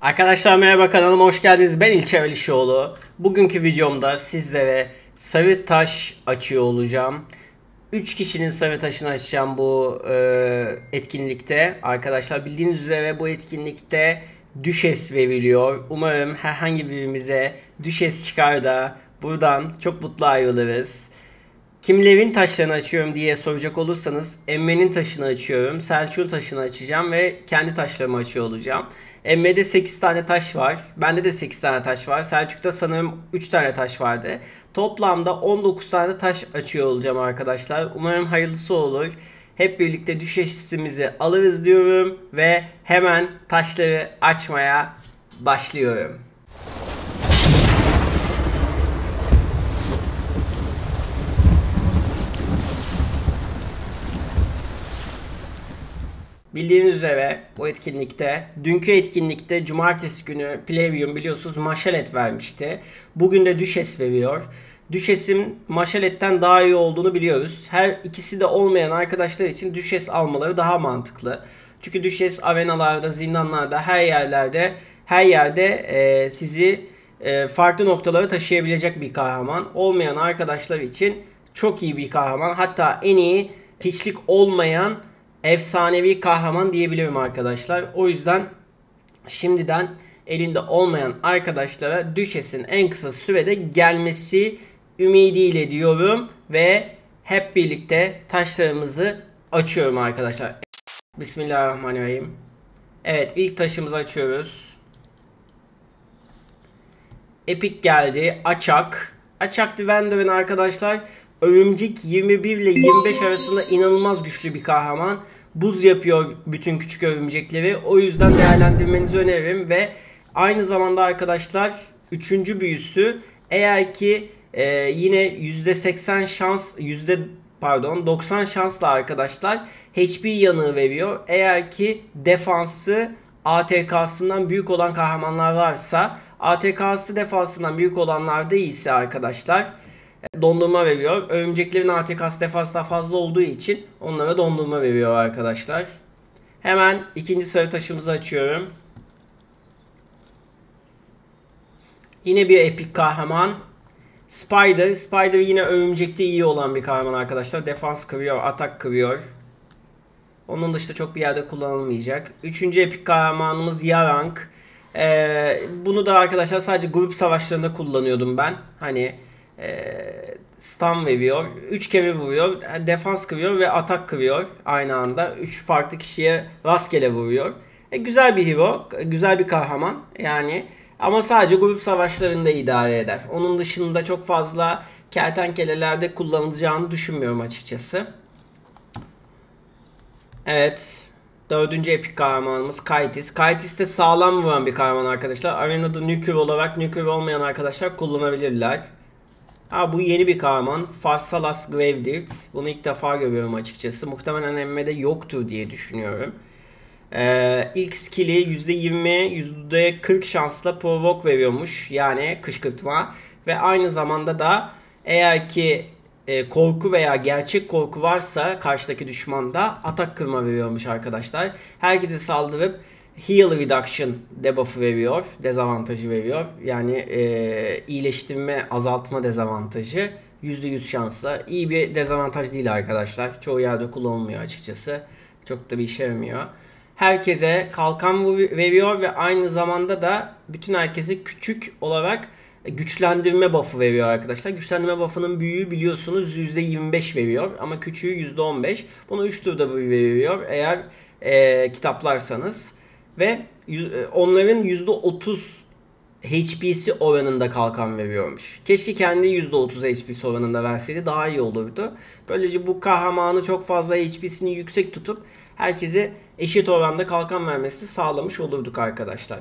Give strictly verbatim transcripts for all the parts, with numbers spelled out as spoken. Arkadaşlar merhaba, kanalıma hoş geldiniz. Ben İlçer Alişoğlu. Bugünkü videomda sizlere sarı taş açıyor olacağım. üç kişinin sarı taşını açacağım bu e, etkinlikte. Arkadaşlar bildiğiniz üzere bu etkinlikte Düşes veriliyor. Umarım herhangi birimize Düşes çıkar da buradan çok mutlu ayrılırız. Kimlerin taşlarını açıyorum diye soracak olursanız Emre'nin taşını açıyorum, Selçuk'un taşını açacağım ve kendi taşlarımı açıyor olacağım. Emre'de sekiz tane taş var, bende de sekiz tane taş var, Selçuk'ta sanırım üç tane taş vardı. Toplamda on dokuz tane taş açıyor olacağım arkadaşlar. Umarım hayırlısı olur. Hep birlikte düşesimizi alırız diyorum ve hemen taşları açmaya başlıyorum. Bildiğiniz üzere bu etkinlikte, dünkü etkinlikte cumartesi günü Plarium biliyorsunuz Ma'Shalled vermişti. Bugün de Düşes veriyor. Düşes'in Ma'Shalled'den daha iyi olduğunu biliyoruz. Her ikisi de olmayan arkadaşlar için Düşes almaları daha mantıklı. Çünkü Düşes arenalarda, zindanlarda, her yerlerde, her yerde e, sizi e, farklı noktalara taşıyabilecek bir kahraman. Olmayan arkadaşlar için çok iyi bir kahraman. Hatta en iyi hiçlik olmayan efsanevi kahraman diyebilirim arkadaşlar. O yüzden şimdiden elinde olmayan arkadaşlara Düşes'in en kısa sürede gelmesi ümidiyle diyorum ve hep birlikte taşlarımızı açıyorum arkadaşlar. Bismillahirrahmanirrahim. Evet, ilk taşımızı açıyoruz. Epic geldi. Açak. Açak Wandering'in arkadaşlar örümcek yirmi bir ile yirmi beş arasında inanılmaz güçlü bir kahraman. Buz yapıyor bütün küçük örümcekleri. O yüzden değerlendirmenizi öneririm ve aynı zamanda arkadaşlar üçüncü büyüsü eğer ki e, yine yüzde seksen şans yüzde pardon doksan şansla arkadaşlar H P yanığı veriyor. Eğer ki defansı A T K'sından büyük olan kahramanlar varsa, A T K'sı defansından büyük olanlar da iyiyse arkadaşlar dondurma veriyor. Örümceklerin A T K'sı defans daha fazla olduğu için onlara dondurma veriyor arkadaşlar. Hemen ikinci sarı taşımızı açıyorum. Yine bir epik kahraman. Spider. Spider yine örümcekte iyi olan bir kahraman arkadaşlar. Defans kırıyor, atak kırıyor. Onun dışında çok bir yerde kullanılmayacak. Üçüncü epik kahramanımız Yaranq. Ee, bunu da arkadaşlar sadece grup savaşlarında kullanıyordum ben. Hani stun veriyor, üç kere vuruyor, defans kırıyor ve atak kırıyor aynı anda. üç farklı kişiye rastgele vuruyor. E, güzel bir hero, güzel bir kahraman yani, ama sadece grup savaşlarında idare eder. Onun dışında çok fazla kertenkelelerde kullanılacağını düşünmüyorum açıkçası. Evet, dördüncü epik kahramanımız Kaitis. Kaitis de sağlam vuran bir kahraman arkadaşlar. Arenada nükür olarak nükür olmayan arkadaşlar kullanabilirler. Ha, bu yeni bir kahraman. Farsalas Gravedirt. Bunu ilk defa görüyorum açıkçası. Muhtemelen Emre'de yoktur diye düşünüyorum. Ee, ilk skill'i yüzde yirmi, yüzde kırk şansla provoke veriyormuş. Yani kışkırtma. Ve aynı zamanda da eğer ki e, korku veya gerçek korku varsa karşıdaki düşmanda atak kırma veriyormuş arkadaşlar. Herkese saldırıp heal reduction debuff'ı veriyor, dezavantajı veriyor. Yani e, iyileştirme, azaltma dezavantajı yüzde yüz şansla. İyi bir dezavantaj değil arkadaşlar. Çoğu yerde kullanılmıyor açıkçası. Çok da bir işe yaramıyor. Herkese kalkan veriyor ve aynı zamanda da bütün herkese küçük olarak güçlendirme buff'ı veriyor arkadaşlar. Güçlendirme buff'ının büyüğü biliyorsunuz yüzde yirmi beş veriyor ama küçüğü yüzde on beş. Bunu üç turda veriyor eğer e, kitaplarsanız. Ve onların yüzde otuz H P'si oranında kalkan veriyormuş. Keşke kendi yüzde otuz H P'si oranında verseydi, daha iyi olurdu. Böylece bu kahramanı çok fazla H P'sini yüksek tutup herkese eşit oranda kalkan vermesini sağlamış olurduk arkadaşlar.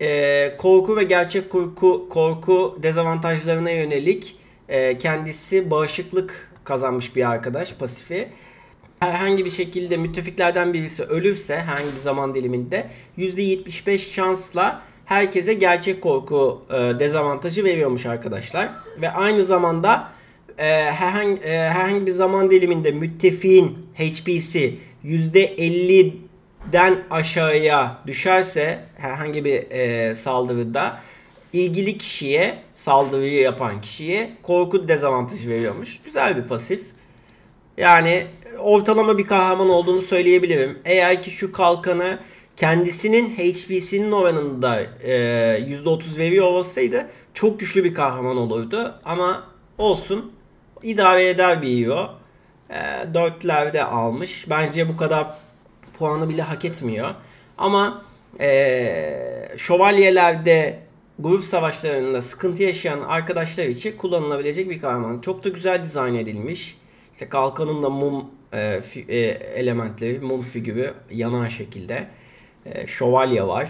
Ee, korku ve gerçek korku, korku dezavantajlarına yönelik e, kendisi bağışıklık kazanmış bir arkadaş pasifi. Herhangi bir şekilde müttefiklerden birisi ölürse herhangi bir zaman diliminde yüzde yetmiş beş şansla herkese gerçek korku e, dezavantajı veriyormuş arkadaşlar. Ve aynı zamanda e, herhangi, e, herhangi bir zaman diliminde müttefiğin H P'si yüzde elli den aşağıya düşerse herhangi bir e, saldırıda ilgili kişiye, saldırıyı yapan kişiye korku dezavantajı veriyormuş. Güzel bir pasif. Yani ortalama bir kahraman olduğunu söyleyebilirim. Eğer ki şu kalkanı kendisinin H P'sinin oranında e, yüzde otuz veriyor olsaydı çok güçlü bir kahraman olurdu. Ama olsun, idare eder bir hero. E, dörtlerde almış. Bence bu kadar puanı bile hak etmiyor. Ama e, şövalyelerde, grup savaşlarında sıkıntı yaşayan arkadaşlar için kullanılabilecek bir kahraman. Çok da güzel dizayn edilmiş. İşte kalkanın da mum e, e, elementleri, mum figürü yanan şekilde. E, şövalye var.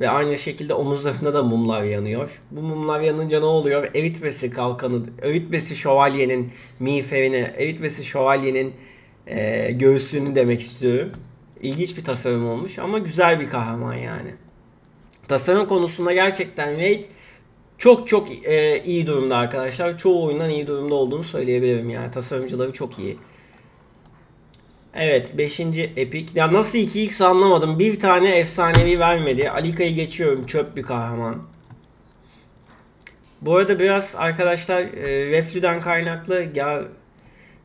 Ve aynı şekilde omuzlarında da mumlar yanıyor. Bu mumlar yanınca ne oluyor? Eritmesi kalkanı, eritmesi şövalyenin miğferini, eritmesi şövalyenin e, göğsünü demek istiyorum. İlginç bir tasarım olmuş ama güzel bir kahraman yani. Tasarım konusunda gerçekten Raid çok çok e, iyi durumda arkadaşlar. Çoğu oyundan iyi durumda olduğunu söyleyebilirim yani. Tasarımcıları çok iyi. Evet, beşinci Epic. Ya nasıl iki x anlamadım. Bir tane efsanevi vermedi. Alika'yı geçiyorum. Çöp bir kahraman. Bu arada biraz arkadaşlar e, reflüden kaynaklı ya,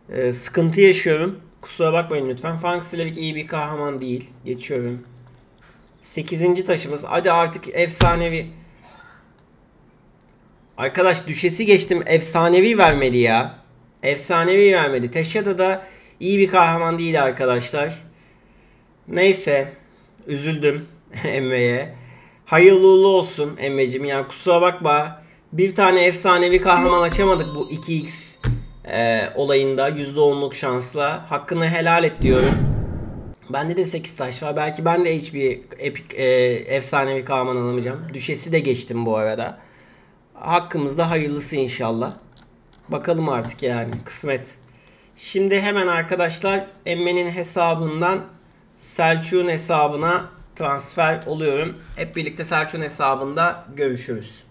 e, sıkıntı yaşıyorum. Kusura bakmayın lütfen. Funk Slavik iyi bir kahraman değil. Geçiyorum. sekizinci taşımız. Hadi artık efsanevi. Arkadaş düşesi geçtim. Efsanevi vermedi ya. Efsanevi vermedi. Teşhada da iyi bir kahraman değil arkadaşlar. Neyse. Üzüldüm Emre'ye. Hayırlı uğurlu olsun Emre'cim. Yani kusura bakma. Bir tane efsanevi kahraman açamadık bu iki x e, olayında. yüzde onluk şansla. Hakkını helal et diyorum. Bende de sekiz taş var. Belki ben de hiçbir epik, e, efsanevi kahraman alamayacağım. Düşesi de geçtim bu arada. Hakkımızda hayırlısı inşallah. Bakalım artık yani. Kısmet. Şimdi hemen arkadaşlar Emme'nin hesabından Selçuk'un hesabına transfer oluyorum. Hep birlikte Selçuk'un hesabında görüşürüz.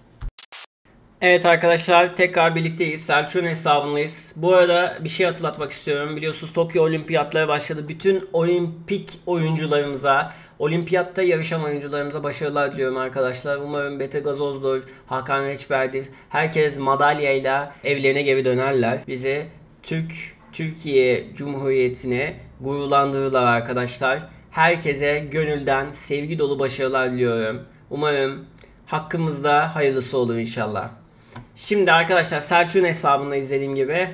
Evet arkadaşlar tekrar birlikteyiz. Selçuk'un hesabındayız. Bu arada bir şey hatırlatmak istiyorum. Biliyorsunuz Tokyo Olimpiyatları başladı. Bütün olimpik oyuncularımıza, olimpiyatta yarışan oyuncularımıza başarılar diliyorum arkadaşlar. Umarım Bete Gazoz'dur, Hakan Reçber'dir. Herkes madalyayla evlerine geri dönerler. Bizi Türk, Türkiye Cumhuriyeti'ne gururlandırırlar arkadaşlar. Herkese gönülden sevgi dolu başarılar diliyorum. Umarım hakkımızda hayırlısı olur inşallah. Şimdi arkadaşlar Selçuk'un hesabında izlediğim gibi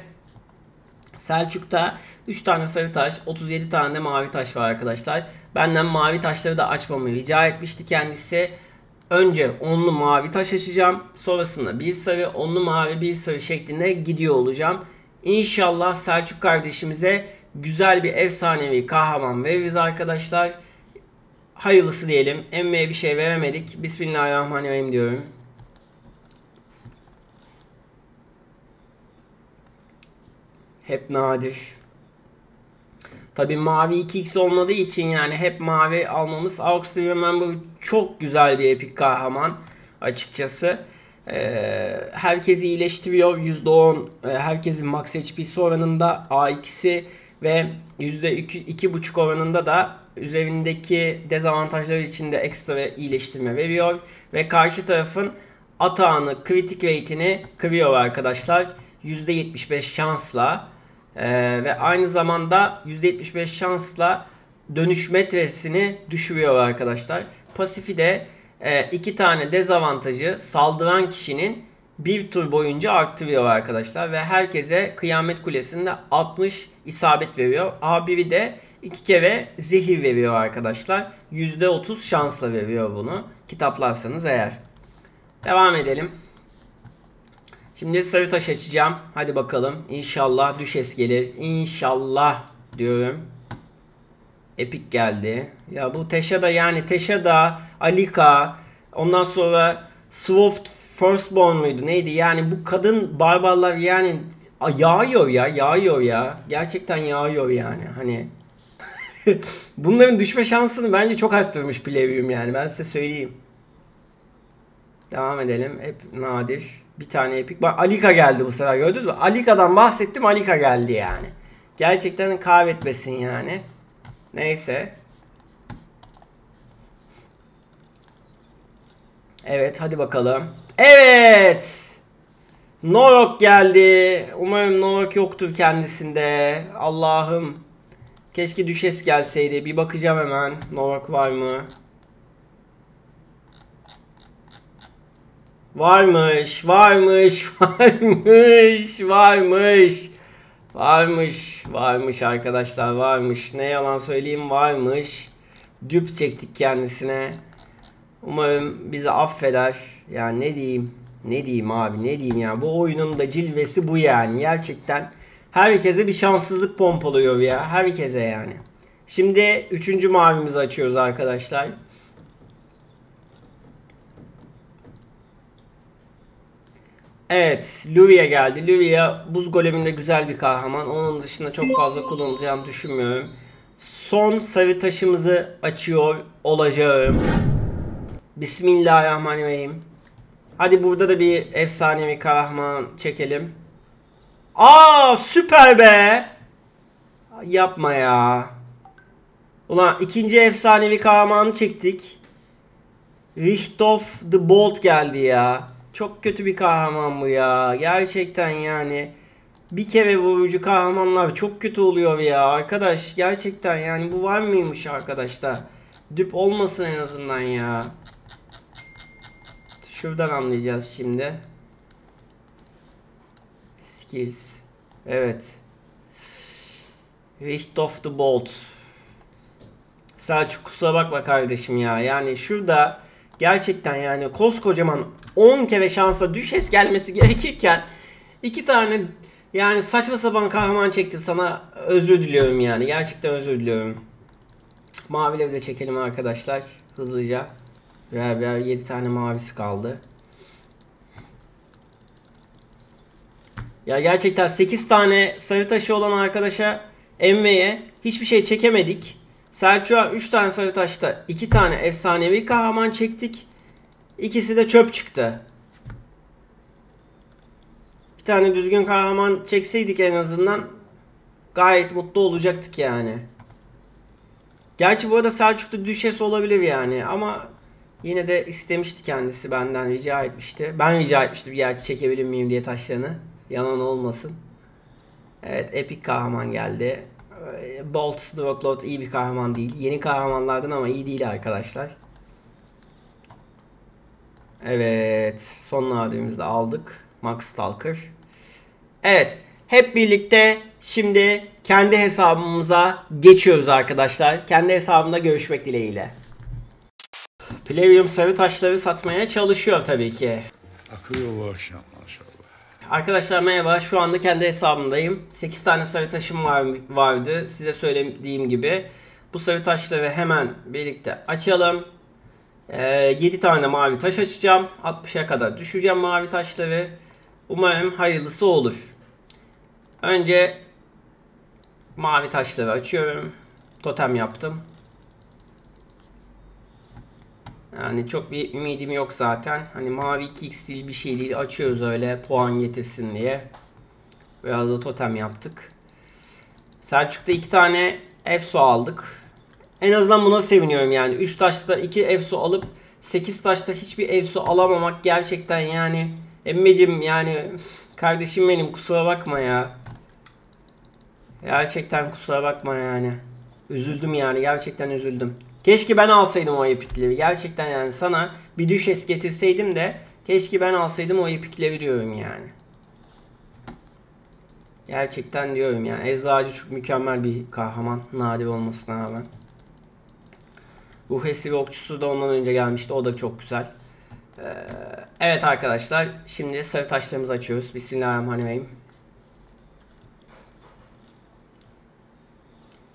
Selçuk'ta üç tane sarı taş, otuz yedi tane de mavi taş var arkadaşlar. Benden mavi taşları da açmamı rica etmişti kendisi. Önce onlu mavi taş açacağım. Sonrasında bir sarı, onlu mavi, bir sarı şeklinde gidiyor olacağım. İnşallah Selçuk kardeşimize güzel bir efsanevi kahraman veririz arkadaşlar. Hayırlısı diyelim. Emre'ye bir şey veremedik. Bismillahirrahmanirrahim diyorum. Hep nadir. Tabi mavi iki x olmadığı için yani hep mavi almamız. Auxilium Member çok güzel bir epik kahraman açıkçası. Ee, herkesi iyileştiriyor. yüzde on herkesin max H P'si oranında A iki'si ve yüzde iki buçuk oranında da üzerindeki dezavantajlar için de ekstra iyileştirme veriyor. Ve karşı tarafın atağını, kritik rate'ini kırıyor arkadaşlar. yüzde yetmiş beş şansla ee, ve aynı zamanda yüzde yetmiş beş şansla dönüş metresini düşürüyor arkadaşlar. Pasifi de e, iki tane dezavantajı saldıran kişinin bir tur boyunca arttırıyor arkadaşlar. Ve herkese Kıyamet Kulesi'nde altmış isabet veriyor. A bir'i de iki kere zehir veriyor arkadaşlar. yüzde otuz şansla veriyor bunu. Kitaplarsanız eğer. Devam edelim. Şimdi sarı taş açacağım. Hadi bakalım. İnşallah düşes gelir. İnşallah diyorum. Epik geldi. Ya bu Teşada yani Teşada, Alika, ondan sonra Swift Firstborn muydu neydi? Yani bu kadın barbarlar yani yağıyor ya, yağıyor ya. Gerçekten yağıyor yani. Hani bunların düşme şansını bence çok arttırmış Plarium yani. Ben size söyleyeyim. Devam edelim. Hep nadir. Bir tane epik. Bak Alika geldi bu sefer, gördünüz mü? Alika'dan bahsettim, Alika geldi yani. Gerçekten kahretmesin yani. Neyse. Evet hadi bakalım. Evet. Norok geldi. Umarım Norok yoktur kendisinde. Allah'ım. Keşke Düşes gelseydi. Bir bakacağım hemen. Norok var mı? Varmış. Varmış. Varmış. Varmış. Varmış. Varmış arkadaşlar. Varmış. Ne yalan söyleyeyim. Varmış. Düp çektik kendisine. Umarım bizi affeder. Yani ne diyeyim? Ne diyeyim abi? Ne diyeyim ya? Bu oyunun da cilvesi bu yani. Gerçekten herkese bir şanssızlık pompalıyor ya. Herkese yani. Şimdi üçüncü mavimizi açıyoruz arkadaşlar. Evet. Luria geldi. Luria buz goleminde güzel bir kahraman. Onun dışında çok fazla kullanacağımı düşünmüyorum. Son sarı taşımızı açıyor olacağım. Bismillahirrahmanirrahim. Hadi burada da bir efsanevi kahraman çekelim. Aa süper be. Yapma ya. Ulan ikinci efsanevi kahramanı çektik. Richtof the Bolt geldi ya. Çok kötü bir kahraman bu ya. Gerçekten yani. Bir kere vurucu kahramanlar çok kötü oluyor ya. Arkadaş gerçekten yani bu var mıymış arkadaşlar? Düp olmasın en azından ya. Şuradan anlayacağız şimdi. Skills. Evet. Richtof the Bolt. Selçuk kusura bakma kardeşim ya. Yani şurada gerçekten yani koskocaman on kere şansla Düşes gelmesi gerekirken iki tane yani saçma sapan kahraman çektim sana. Özür diliyorum yani. Gerçekten özür diliyorum. Mavileri de çekelim arkadaşlar. Hızlıca. Birer birer yedi tane mavisi kaldı. Ya gerçekten sekiz tane sarı taşı olan arkadaşa Emre'ye hiçbir şey çekemedik. Selçuk'a üç tane sarı taşta iki tane efsanevi kahraman çektik. İkisi de çöp çıktı. Bir tane düzgün kahraman çekseydik en azından gayet mutlu olacaktık yani. Gerçi bu arada Selçuk'ta Düşes olabilir yani ama yine de istemişti kendisi, benden rica etmişti. Ben rica etmiştim gerçi çekebilir miyim diye taşlarını. Yalan olmasın. Evet epik kahraman geldi. Bolt Swordlot iyi bir kahraman değil. Yeni kahramanlardan ama iyi değil arkadaşlar. Evet son nadirimizi de aldık. Max Talker. Evet hep birlikte şimdi kendi hesabımıza geçiyoruz arkadaşlar. Kendi hesabımda görüşmek dileğiyle. Plarium sarı taşları satmaya çalışıyor tabii ki. Akıyor bu akşam maşallah. Arkadaşlar merhaba, şu anda kendi hesabımdayım. sekiz tane sarı taşım var, vardı size söylediğim gibi. Bu sarı taşları hemen birlikte açalım. Ee, yedi tane mavi taş açacağım. altmışa kadar düşeceğim mavi taşları. Umarım hayırlısı olur. Önce mavi taşları açıyorum. Totem yaptım. Yani çok bir ümidim yok zaten. Hani mavi iki x değil bir şey değil. Açıyoruz öyle puan getirsin diye. Biraz da totem yaptık. Selçuk'ta iki tane efso aldık. En azından buna seviniyorum yani. üç taşta iki efso alıp sekiz taşta hiçbir efso alamamak gerçekten yani. Emmeciğim yani kardeşim benim kusura bakma ya. Gerçekten kusura bakma yani. Üzüldüm yani gerçekten üzüldüm. Keşke ben alsaydım o epikleri. Gerçekten yani sana bir Düşes getirseydim de keşke ben alsaydım o epikleri diyorum yani. Gerçekten diyorum yani. Eczacı çok mükemmel bir kahraman. Nadir olmasına rağmen. Ruh esiri okçusu da ondan önce gelmişti. O da çok güzel. Ee, evet arkadaşlar. Şimdi sarı taşlarımızı açıyoruz. Bismillahirrahmanirrahim.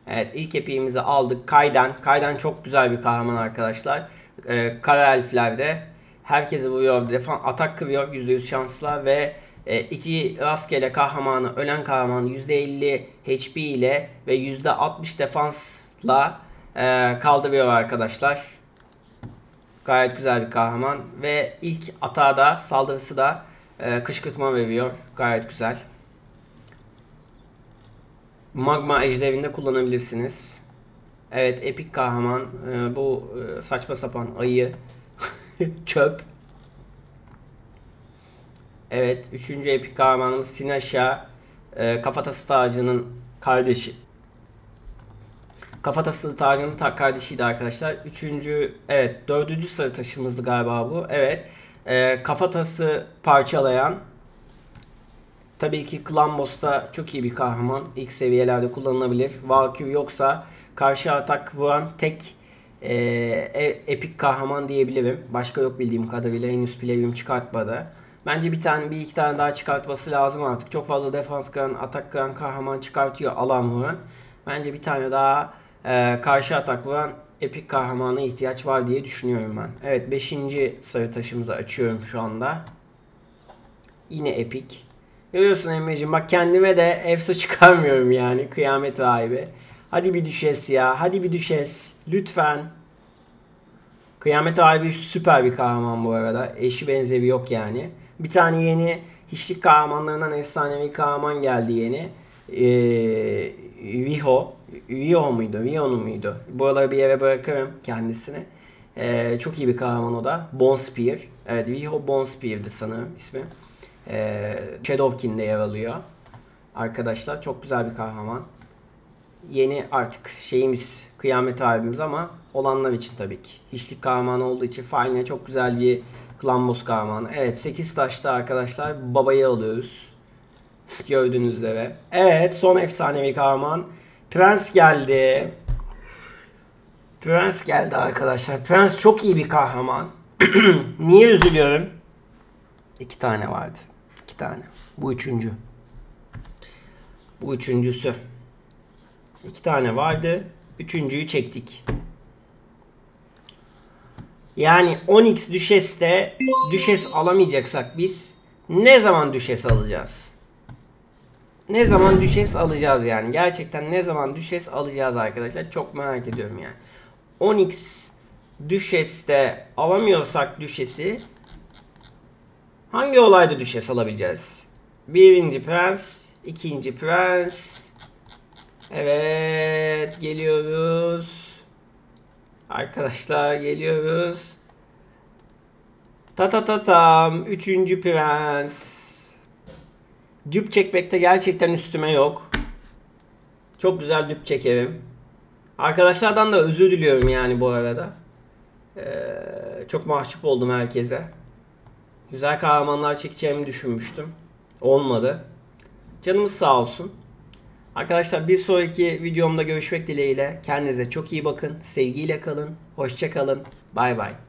Evet ilk epiğimizi aldık. Kael'den. Kael'den çok güzel bir kahraman arkadaşlar. Ee, kara elflerde. Herkesi vuruyor. Defan, atak kırıyor. yüzde yüz şansla ve e, iki rastgele kahramanı, ölen kahraman yüzde elli H P ile ve yüzde altmış defansla e, kaldırıyor arkadaşlar. Gayet güzel bir kahraman. Ve ilk atağı da saldırısı da e, kışkırtma veriyor. Gayet güzel. Magma ejderinde kullanabilirsiniz. Evet epik kahraman. Ee, bu saçma sapan ayı. Çöp. Evet, üçüncü epik kahramanımız Sinasha, e, kafatası tacının kardeşi. Kafatası tacının ta kardeşiydi arkadaşlar. üçüncü evet dördüncü sarı taşımızdı galiba bu. Evet. E, kafatası parçalayan. Tabii ki Klan Boss'ta çok iyi bir kahraman. İlk seviyelerde kullanılabilir. Valkyum yoksa karşı atak vuran tek e, epik kahraman diyebilirim. Başka yok bildiğim kadarıyla. Henüz Plarium çıkartmadı. Bence bir tane bir iki tane daha çıkartması lazım artık. Çok fazla defans kıran, atak kıran kahraman çıkartıyor alan vuran. Bence bir tane daha e, karşı atak vuran epik kahramana ihtiyaç var diye düşünüyorum ben. Evet, beşinci sarı taşımızı açıyorum şu anda. Yine epik. Görüyorsun Emre'cim, bak kendime de efso çıkarmıyorum yani, kıyamet rahibi. Hadi bir düşes ya, hadi bir düşes lütfen. Kıyamet rahibi süper bir kahraman bu arada, eşi benzeri yok yani. Bir tane yeni hiçlik kahramanlarından efsanevi kahraman geldi yeni. Ee, Vio Vio muydu? Vio'nun muydu? Buraları bir yere bırakırım kendisini. Ee, çok iyi bir kahraman o da. Bonspear. Evet, Vio Bonspear'di sanırım ismi. Ee, Shadowkin'de yer alıyor. Arkadaşlar çok güzel bir kahraman. Yeni artık şeyimiz, kıyamet abimiz ama olanlar için tabii ki. Hiçlik kahramanı olduğu için Fine çok güzel bir Klan Boss kahramanı. Evet, sekiz taşta arkadaşlar babayı alıyoruz. Gördüğünüz üzere. Evet, son efsanevi kahraman Prince geldi. Prince geldi arkadaşlar. Prince çok iyi bir kahraman. Niye üzülüyorum? İki tane vardı. İki tane. Bu üçüncü. Bu üçüncüsü. İki tane vardı. Üçüncüyü çektik. Yani on x Düşes'te Düşes alamayacaksak biz ne zaman Düşes alacağız? Ne zaman Düşes alacağız yani? Gerçekten ne zaman Düşes alacağız arkadaşlar? Çok merak ediyorum yani. on x Düşes'te alamıyorsak Düşes'i hangi olayda Düşes alabileceğiz? Birinci Prens, ikinci Prens. Evet, geliyoruz. Arkadaşlar geliyoruz. Ta ta ta tam. Üçüncü Prens. Düp çekmekte gerçekten üstüme yok. Çok güzel düp çekerim. Arkadaşlardan da özür diliyorum yani bu arada. Ee, çok mahcup oldum herkese. Güzel kahramanlar çekeceğimi düşünmüştüm. Olmadı. Canımız sağ olsun. Arkadaşlar bir sonraki videomda görüşmek dileğiyle. Kendinize çok iyi bakın. Sevgiyle kalın. Hoşça kalın. Bay bay.